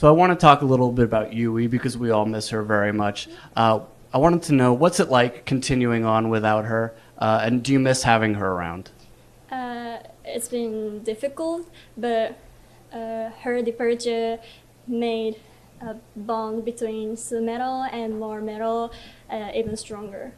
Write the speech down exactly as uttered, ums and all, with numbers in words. So I want to talk a little bit about Yui because we all miss her very much. Uh, I wanted to know, what's it like continuing on without her? Uh, and do you miss having her around? Uh, it's been difficult, but uh, her departure made a bond between Su-metal and More Metal uh, even stronger.